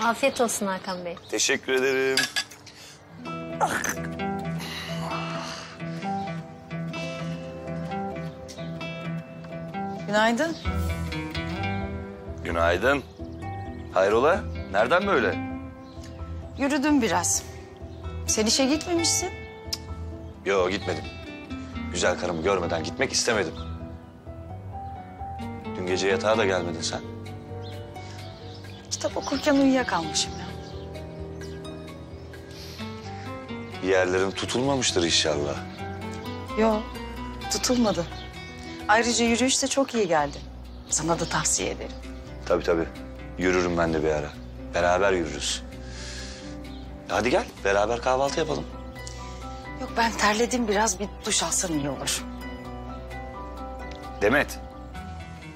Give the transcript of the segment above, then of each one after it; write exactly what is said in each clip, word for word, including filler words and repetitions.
Afiyet olsun Hakan Bey. Teşekkür ederim. Günaydın. Günaydın. Hayrola? Nereden böyle? Yürüdüm biraz. Sen işe gitmemişsin. Yo, gitmedim. Güzel karımı görmeden gitmek istemedim. Dün gece yatağa da gelmedin sen. Kitap okurken uyuyakalmışım ya. Bir yerlerin tutulmamıştır inşallah. Yo, tutulmadı. Ayrıca yürüyüş de çok iyi geldi. Sana da tavsiye ederim. Tabii tabii. Yürürüm ben de bir ara. Beraber yürürüz. Hadi gel, beraber kahvaltı yapalım. Yok, ben terledim biraz. Bir duş alsam iyi olur. Demet.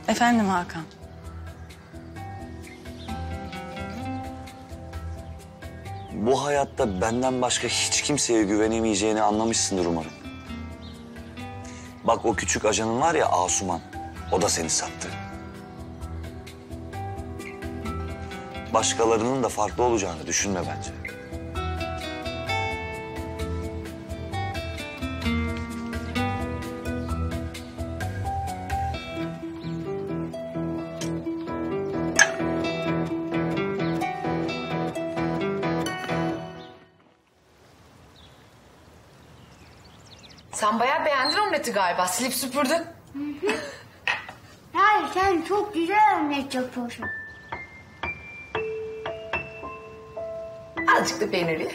Efendim Hakan. Bu hayatta benden başka hiç kimseye güvenemeyeceğini anlamışsındır umarım. Bak, o küçük ajanın var ya, Asuman. O da seni sattı. Başkalarının da farklı olacağını düşünme bence. Sen bayağı beğendin omleti galiba. Silip süpürdün. Hı hı. Hayır, sen çok güzel omlet yapıyorsun. Azıcık da peynir ye.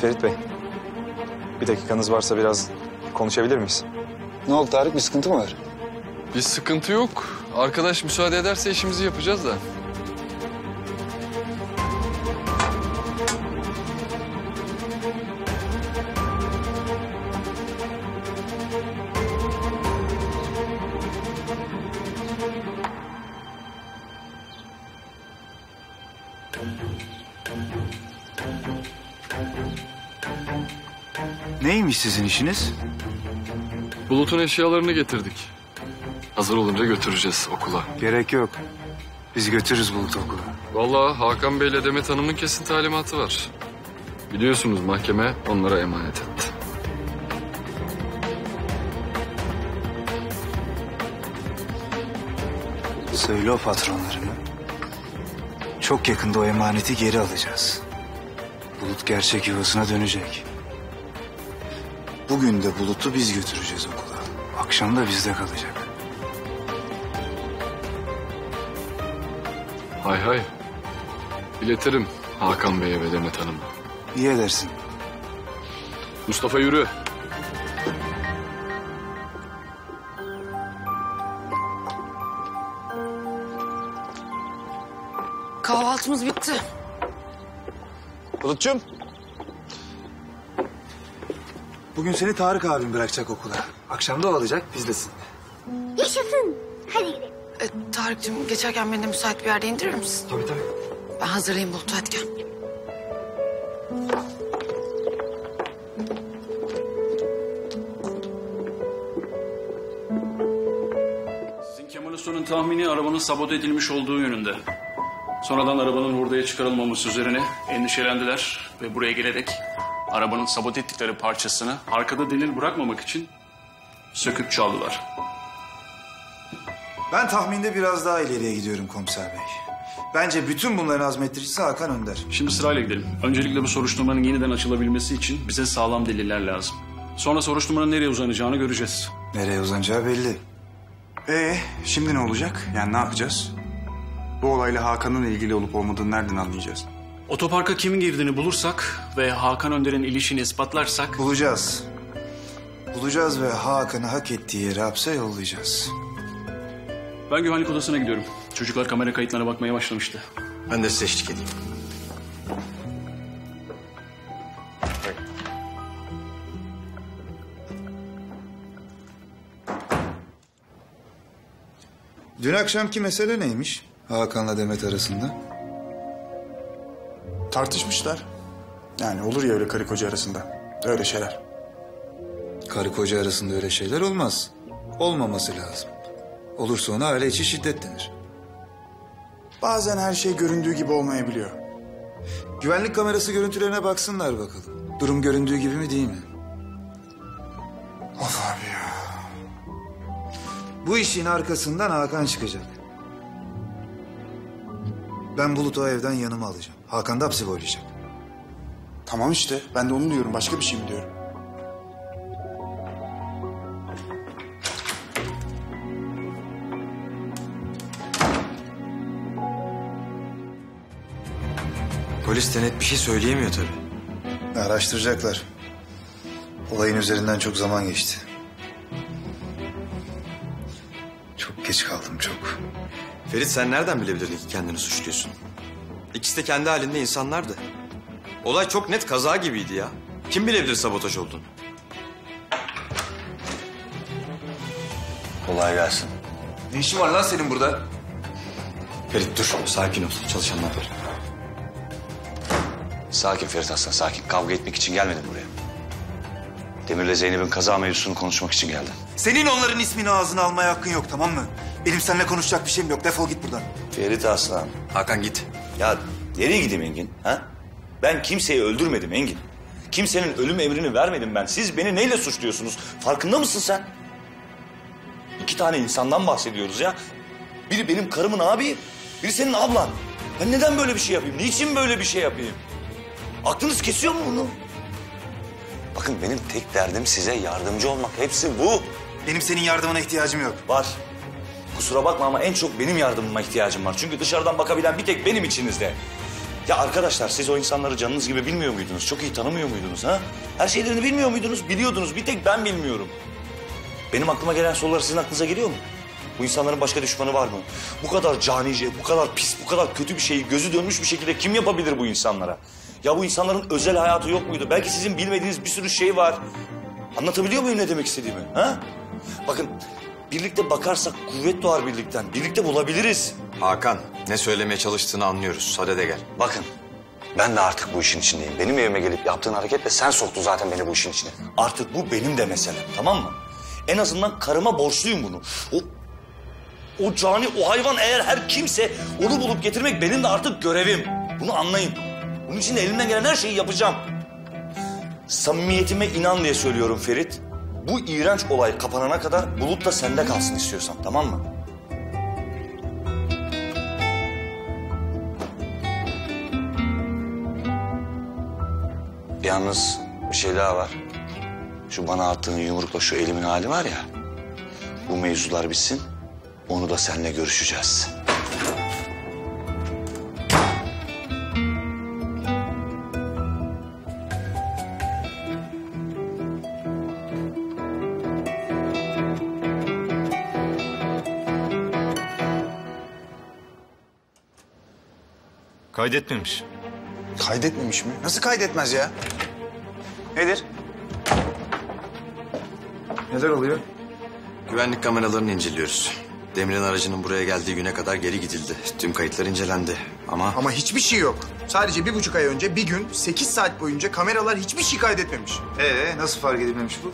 Ferit Bey, bir dakikanız varsa biraz konuşabilir miyiz? Ne oldu Tarık, bir sıkıntı mı var? Bir sıkıntı yok. Arkadaş müsaade ederse işimizi yapacağız da. Neymiş sizin işiniz? Bulut'un eşyalarını getirdik. Hazır olunca götüreceğiz okula. Gerek yok. Biz götürürüz Bulut'u okula. Vallahi Hakan Bey ile Demet Hanım'ın kesin talimatı var. Biliyorsunuz, mahkeme onlara emanet etti. Söyle o patronlarına. Çok yakında o emaneti geri alacağız. Bulut gerçek yuvasına dönecek. Bugün de Bulut'u biz götüreceğiz okula. Akşam da bizde kalacak. Hay hay. İletirim Hakan Bey'e ve Demet Hanım'a. İyi edersin. Mustafa yürü. Kahvaltımız bitti. Bulutcuğum. Bugün seni Tarık abim bırakacak okula. Akşam da o alacak, bizdesin. Yaşasın. Hadi gidelim. E, Tarık'cığım, geçerken beni de müsait bir yerde indirir misin? Tabii tabii. Ben hazırlayayım Bulut, hadi gel. Sizin Kemal Usta'nın tahmini arabanın sabote edilmiş olduğu yönünde. Sonradan arabanın hurdaya çıkarılmaması üzerine endişelendiler ve buraya gelerek arabanın sabote ettikleri parçasını arkada delil bırakmamak için söküp çaldılar. Ben tahminde biraz daha ileriye gidiyorum komiser bey. Bence bütün bunların azmettiricisi Hakan Önder. Şimdi sırayla gidelim. Öncelikle bu soruşturmanın yeniden açılabilmesi için bize sağlam deliller lazım. Sonra soruşturmanın nereye uzanacağını göreceğiz. Nereye uzanacağı belli. Ee, şimdi ne olacak? Yani ne yapacağız? Bu olayla Hakan'ın ilgili olup olmadığını nereden anlayacağız? Otoparka kimin girdiğini bulursak ve Hakan Önder'in ilişkini ispatlarsak... Bulacağız. Bulacağız ve Hakan'ı hak ettiği yere hapse yollayacağız. Ben güvenlik odasına gidiyorum. Çocuklar kamera kayıtlarına bakmaya başlamıştı. Ben de size eşlik edeyim. Dün akşamki mesele neymiş Hakan'la Demet arasında? Tartışmışlar. Yani olur ya öyle karı koca arasında. Öyle şeyler. Karı koca arasında öyle şeyler olmaz. Olmaması lazım. Olursa ona aile içi şiddet denir. Bazen her şey göründüğü gibi olmayabiliyor. Güvenlik kamerası görüntülerine baksınlar bakalım. Durum göründüğü gibi mi değil mi? Of abi ya. Bu işin arkasından Hakan çıkacak. Ben Bulut'u o evden yanıma alacağım. Hakan da hapsi boylayacak. Tamam işte. Ben de onu diyorum. Başka bir şey mi diyorum? Polis de net bir şey söyleyemiyor tabii. Araştıracaklar. Olayın üzerinden çok zaman geçti. Çok geç kaldım, çok. Ferit, sen nereden bilebilirdin ki kendini suçluyorsun? İkisi de kendi halinde insanlardı. Olay çok net kaza gibiydi ya. Kim bilebilir sabotaj olduğunu? Kolay gelsin. Ne işin var lan senin burada? Ferit dur, sakin ol. Çalışanlar var. Sakin Ferit Aslan, sakin. Kavga etmek için gelmedim buraya. Demir'le Zeynep'in kaza mevzusunu konuşmak için geldim. Senin onların ismini ağzına almaya hakkın yok, tamam mı? Benim seninle konuşacak bir şeyim yok. Defol git buradan. Ferit Aslan. Hakan git. Ya nereye gideyim Engin? Ha? Ben kimseyi öldürmedim Engin. Kimsenin ölüm emrini vermedim ben. Siz beni neyle suçluyorsunuz? Farkında mısın sen? İki tane insandan bahsediyoruz ya. Biri benim karımın abi, biri senin ablan. Ben neden böyle bir şey yapayım? Niçin böyle bir şey yapayım? Aklınız kesiyor mu bunu? Bakın benim tek derdim size yardımcı olmak. Hepsi bu. Benim senin yardımına ihtiyacım yok. Var. Kusura bakma ama en çok benim yardımıma ihtiyacım var. Çünkü dışarıdan bakabilen bir tek benim içinizde. Ya arkadaşlar siz o insanları canınız gibi bilmiyor muydunuz? Çok iyi tanımıyor muydunuz ha? Her şeylerini bilmiyor muydunuz? Biliyordunuz. Bir tek ben bilmiyorum. Benim aklıma gelen sorular sizin aklınıza geliyor mu? Bu insanların başka düşmanı var mı? Bu kadar canice, bu kadar pis, bu kadar kötü bir şeyi gözü dönmüş bir şekilde kim yapabilir bu insanlara? Ya bu insanların özel hayatı yok muydu? Belki sizin bilmediğiniz bir sürü şey var. Anlatabiliyor muyum ne demek istediğimi? Ha? Bakın birlikte bakarsak kuvvet doğar birlikten. Birlikte bulabiliriz. Hakan ne söylemeye çalıştığını anlıyoruz. Hadi de gel. Bakın ben de artık bu işin içindeyim. Benim evime gelip yaptığın hareketle sen soktun zaten beni bu işin içine. Artık bu benim de meselem, tamam mı? En azından karıma borçluyum bunu. O, o cani, o hayvan eğer her kimse onu bulup getirmek benim de artık görevim. Bunu anlayın. Bunun için elimden gelen her şeyi yapacağım. Samimiyetime inan diye söylüyorum Ferit. Bu iğrenç olay kapanana kadar Bulut da sende kalsın istiyorsan, tamam mı? Yalnız bir şey daha var. Şu bana attığın yumrukla şu elimin hali var ya. Bu mevzular bitsin, onu da seninle görüşeceğiz. Kaydetmemiş. Kaydetmemiş mi? Nasıl kaydetmez ya? Nedir? Neler oluyor? Güvenlik kameralarını inceliyoruz. Demir'in aracının buraya geldiği güne kadar geri gidildi. Tüm kayıtlar incelendi ama... Ama hiçbir şey yok. Sadece bir buçuk ay önce bir gün sekiz saat boyunca kameralar hiçbir şey kaydetmemiş. Ee nasıl fark edilmemiş bu?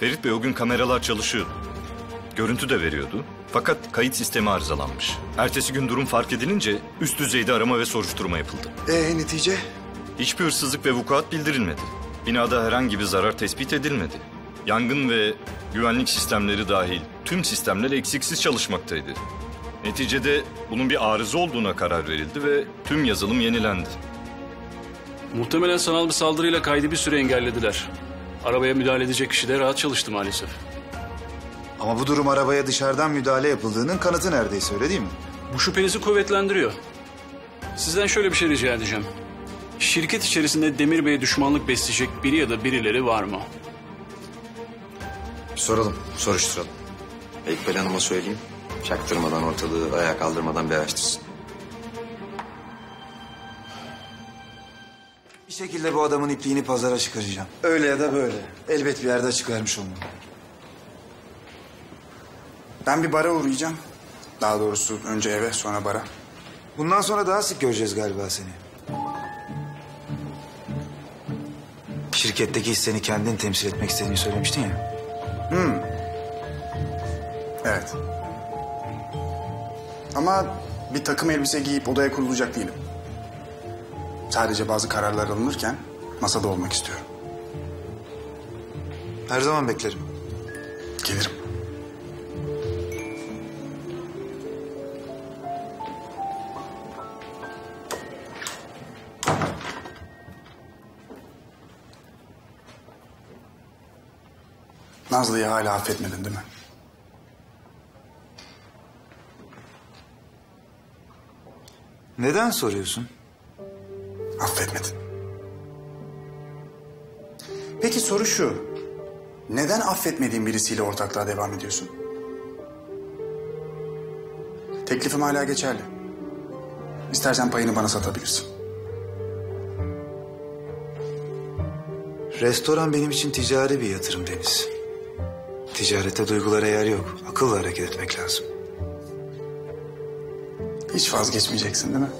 Ferit Bey o gün kameralar çalışıyordu. Görüntü de veriyordu. Fakat kayıt sistemi arızalanmış. Ertesi gün durum fark edilince üst düzeyde arama ve soruşturma yapıldı. Ee netice? Hiçbir hırsızlık ve vukuat bildirilmedi. Binada herhangi bir zarar tespit edilmedi. Yangın ve güvenlik sistemleri dahil tüm sistemler eksiksiz çalışmaktaydı. Neticede bunun bir arıza olduğuna karar verildi ve tüm yazılım yenilendi. Muhtemelen sanal bir saldırıyla kaydı bir süre engellediler. Arabaya müdahale edecek kişi de rahat çalıştı maalesef. Ama bu durum arabaya dışarıdan müdahale yapıldığının kanıtı neredeyse, öyle değil mi? Bu şüphenizi kuvvetlendiriyor. Sizden şöyle bir şey rica edeceğim. Şirket içerisinde Demir Bey'e düşmanlık besleyecek biri ya da birileri var mı? Soralım, soruşturalım. İkbal Hanım'a söyleyeyim. Çaktırmadan ortalığı, ayağa kaldırmadan bir araştırsın. Bir şekilde bu adamın ipliğini pazara çıkaracağım. Öyle ya da böyle. Elbet bir yerde açık vermiş olmalı. Ben bir bara uğrayacağım. Daha doğrusu önce eve, sonra bara. Bundan sonra daha sık göreceğiz galiba seni. şirketteki hisseni kendin temsil etmek istediğini söylemiştin ya. Hmm. Evet. Ama bir takım elbise giyip odaya kurulacak değilim. Sadece bazı kararlar alınırken masada olmak istiyorum. Her zaman beklerim. Gelirim. Nazlı'yı hala affetmedin değil mi? Neden soruyorsun? Affetmedin. Peki soru şu. Neden affetmediğin birisiyle ortaklığa devam ediyorsun? Teklifim hala geçerli. İstersen payını bana satabilirsin. Restoran benim için ticari bir yatırım Deniz. Ticarette duygulara yer yok. Akılla hareket etmek lazım. Hiç vazgeçmeyeceksin değil mi?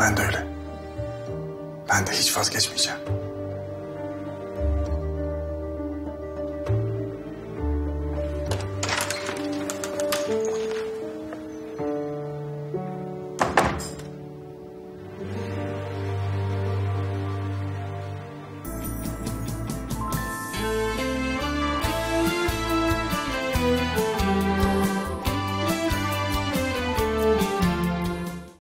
Ben de öyle. Ben de hiç vazgeçmeyeceğim.